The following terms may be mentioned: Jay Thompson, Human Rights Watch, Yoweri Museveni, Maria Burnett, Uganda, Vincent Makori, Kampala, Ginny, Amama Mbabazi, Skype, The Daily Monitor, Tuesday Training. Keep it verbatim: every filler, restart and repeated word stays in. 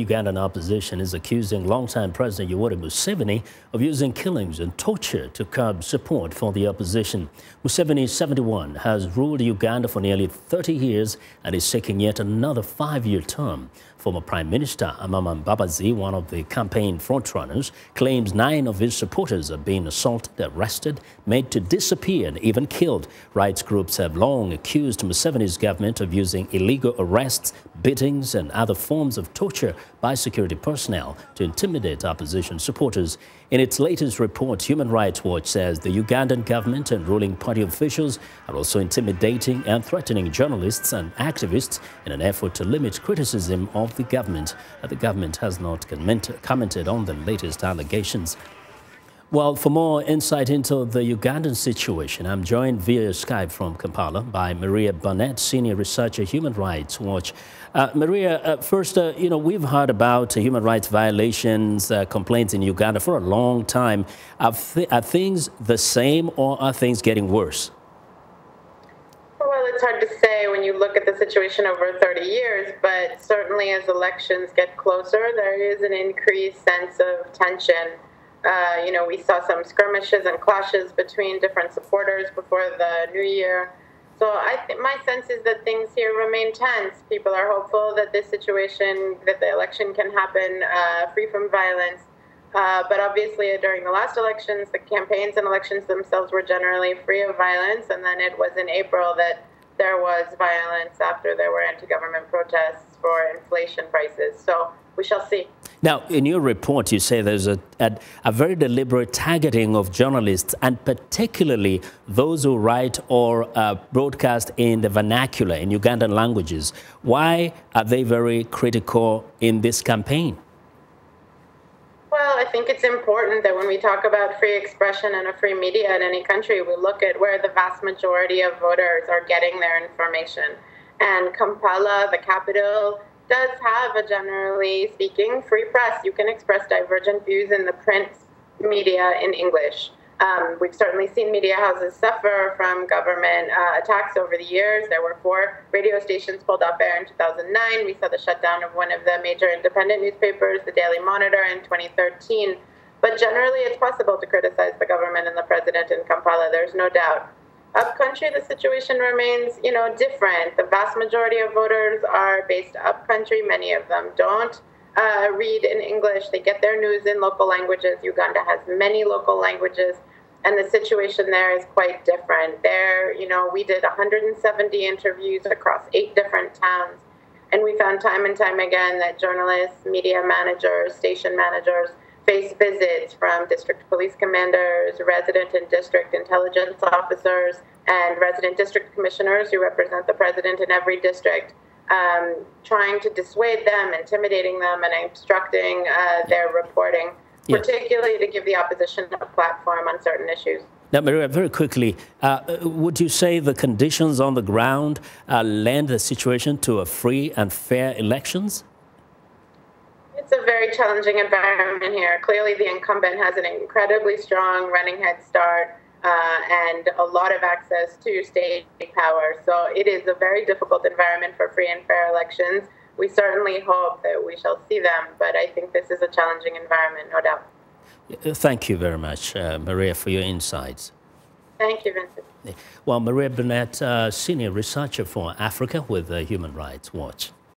Ugandan opposition is accusing longtime President Yoweri Museveni of using killings and torture to curb support for the opposition. Museveni, seventy-one, has ruled Uganda for nearly thirty years and is seeking yet another five-year term. Former Prime Minister Amama Mbabazi, one of the campaign frontrunners, claims nine of his supporters are being assaulted, arrested, made to disappear and even killed. Rights groups have long accused Museveni's government of using illegal arrests, beatings and other forms of torture by security personnel to intimidate opposition supporters. In its latest report, Human Rights Watch says the Ugandan government and ruling party officials are also intimidating and threatening journalists and activists in an effort to limit criticism of the government. The government has not commented on the latest allegations. Well, for more insight into the Ugandan situation, I'm joined via Skype from Kampala by Maria Burnett, senior researcher, Human Rights Watch. Uh, Maria, uh, first, uh, you know, we've heard about uh, human rights violations, uh, complaints in Uganda for a long time. Are, th are things the same or are things getting worse? Well, it's hard to say when you look at the situation over thirty years, but certainly as elections get closer, there is an increased sense of tension. Uh, you know, we saw some skirmishes and clashes between different supporters before the new year. So I th my sense is that things here remain tense. People are hopeful that this situation, that the election can happen uh, free from violence. Uh, but obviously uh, during the last elections, the campaigns and elections themselves were generally free of violence. And then it was in April that there was violence after there were anti-government protests for inflation prices. So we shall see. Now, in your report, you say there's a, a, a very deliberate targeting of journalists, and particularly those who write or uh, broadcast in the vernacular, in Ugandan languages. Why are they very critical in this campaign? Well, I think it's important that when we talk about free expression and a free media in any country, we look at where the vast majority of voters are getting their information. And Kampala, the capital, does have a, generally speaking, free press. You can express divergent views in the print media in English. Um, we've certainly seen media houses suffer from government uh, attacks over the years. There were four radio stations pulled off air in two thousand nine. We saw the shutdown of one of the major independent newspapers, The Daily Monitor, in twenty thirteen. But generally, it's possible to criticize the government and the president in Kampala, there's no doubt. Upcountry, the situation remains, you know, different. The vast majority of voters are based upcountry. Many of them don't uh, read in English. They get their news in local languages. Uganda has many local languages, and the situation there is quite different. There, you know, we did one hundred seventy interviews across eight different towns, and we found time and time again that journalists, media managers, station managers face visits from district police commanders, resident and district intelligence officers, and resident district commissioners who represent the president in every district, um, trying to dissuade them, intimidating them, and obstructing uh, their reporting, yes, particularly to give the opposition a platform on certain issues. Now, Maria, very quickly, uh, would you say the conditions on the ground uh, lend the situation to a free and fair elections? It's a very challenging environment here. Clearly, the incumbent has an incredibly strong running head start uh, and a lot of access to state power. So it is a very difficult environment for free and fair elections. We certainly hope that we shall see them, but I think this is a challenging environment, no doubt. Thank you very much, uh, Maria, for your insights. Thank you, Vincent. Well, Maria Burnett, uh, senior researcher for Africa with uh, Human Rights Watch.